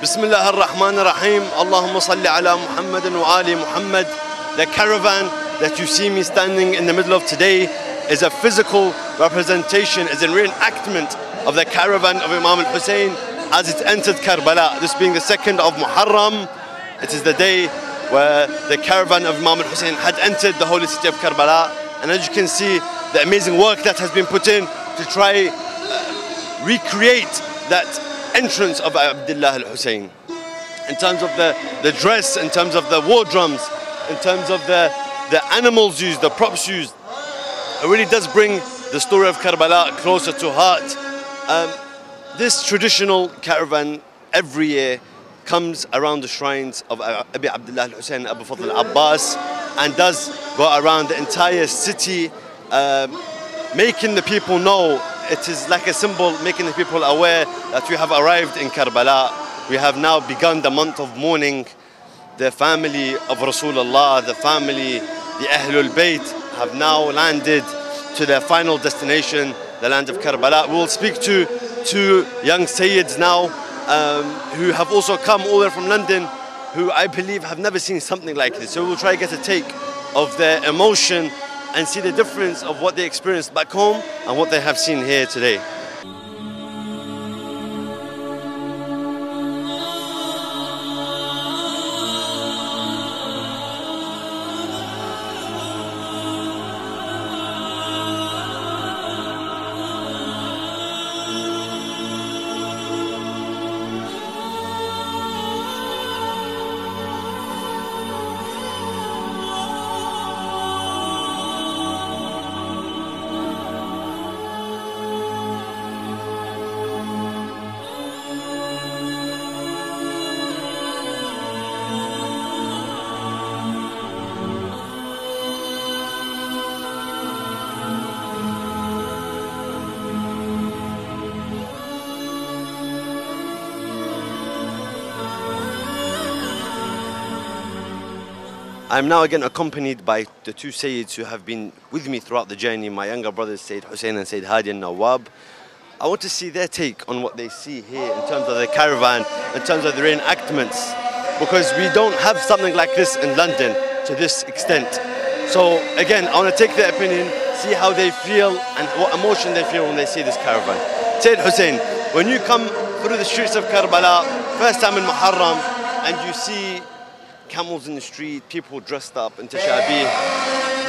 Bismillah al-Rahman al-Rahim. Allahumma salli ala Muhammad and Ali Muhammad. The caravan that you see me standing in the middle of today is a physical representation, is a reenactment of the caravan of Imam al-Hussein as it entered Karbala. This being the 2nd of Muharram, it is the day where the caravan of Imam al-Hussein had entered the holy city of Karbala. And as you can see, the amazing work that has been put in to try recreate that entrance of Abdullah Al Hussein, in terms of the dress, in terms of the war drums, in terms of the animals used, the props used. It really does bring the story of Karbala closer to heart. This traditional caravan every year comes around the shrines of Abu Abdullah Al Hussein, Abu Fadl al-Abbas, and does go around the entire city, making the people know. It is like a symbol, making the people aware that we have arrived in Karbala. We have now begun the month of mourning. The family of Rasulullah, the family, the Ahlul Bayt, have now landed to their final destination, the land of Karbala. We will speak to two young Sayyids now who have also come all the way from London, who I believe have never seen something like this. So we'll try to get a take of their emotion and see the difference of what they experienced back home and what they have seen here today. I'm now again accompanied by the two Sayyids who have been with me throughout the journey, my younger brothers Sayyid Hussein and Sayyid Hadi al-Nawwab. I want to see their take on what they see here in terms of the caravan, in terms of the reenactments, because we don't have something like this in London to this extent. So again, I want to take their opinion, see how they feel and what emotion they feel when they see this caravan. Sayyid Hussein, when you come through the streets of Karbala, first time in Muharram, and you see camels in the street, people dressed up in Tashabi.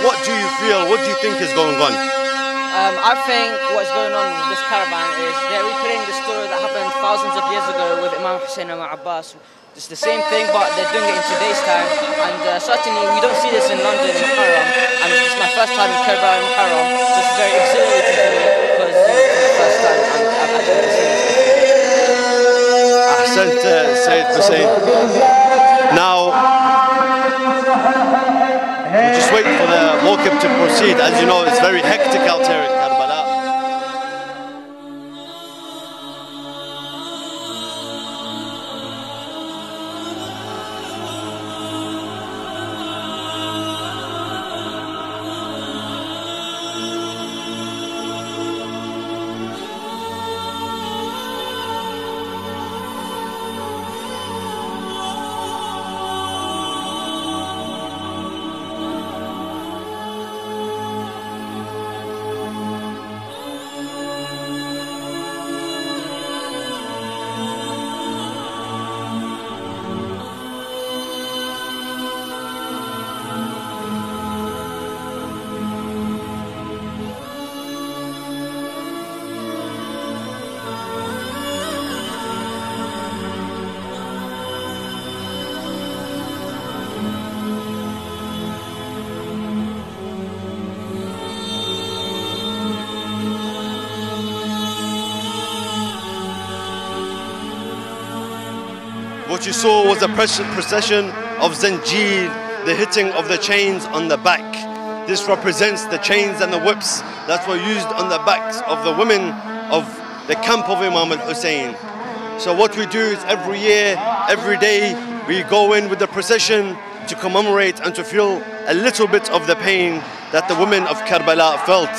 What do you feel? What do you think is going on? I think what's going on with this caravan is they're replaying the story that happened thousands of years ago with Imam Hussein and Abbas. It's the same thing, but they're doing it in today's time. And certainly we don't see this in London in Muharram. And it's my first time in Karbala in Muharram, so it's very exhilarating for me because it's the first time I've actually seen it. Ahsant, Sayyid Hussein. Now, we just wait for the walk-up to proceed. As you know, it's very hectic out here in Karbala. What you saw was a procession of Zanjir, the hitting of the chains on the back. This represents the chains and the whips that were used on the backs of the women of the camp of Imam al-Hussein. So what we do is every year, every day, we go in with the procession to commemorate and to feel a little bit of the pain that the women of Karbala felt.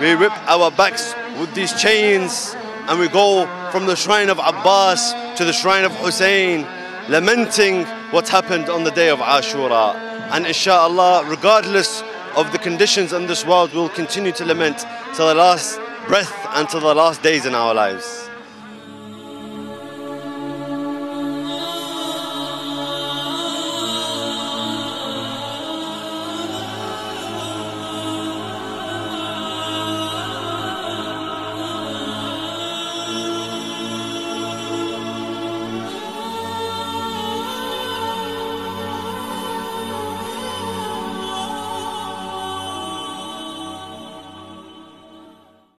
We whip our backs with these chains and we go from the shrine of Abbas to the shrine of Hussein, lamenting what happened on the day of Ashura. And inshallah, regardless of the conditions in this world, we'll continue to lament till the last breath and till the last days in our lives.